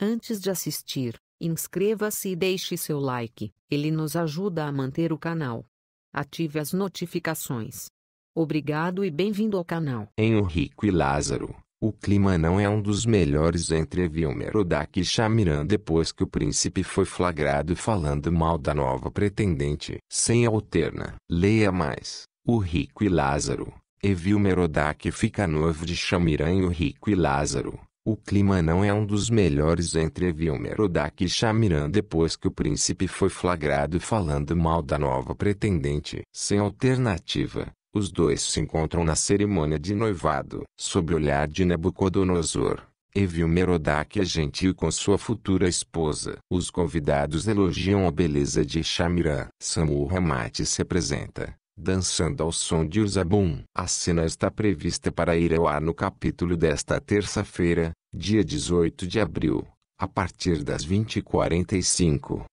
Antes de assistir, inscreva-se e deixe seu like, ele nos ajuda a manter o canal. Ative as notificações. Obrigado e bem-vindo ao canal. Em O Rico e Lázaro, o clima não é um dos melhores entre Evil Merodaque e Shamiran depois que o príncipe foi flagrado falando mal da nova pretendente. Sem alterna. Leia mais. O Rico e Lázaro. Evil Merodaque fica noivo de Shamiran em O Rico e Lázaro. O clima não é um dos melhores entre Evil Merodaque e Shamiran depois que o príncipe foi flagrado falando mal da nova pretendente. Sem alternativa, os dois se encontram na cerimônia de noivado. Sob o olhar de Nebucodonosor, Evil Merodaque é gentil com sua futura esposa. Os convidados elogiam a beleza de Shamiran. Samu Ramatis se apresenta, dançando ao som de Urzabum. A cena está prevista para ir ao ar no capítulo desta terça-feira, dia 18 de abril, a partir das 20h45.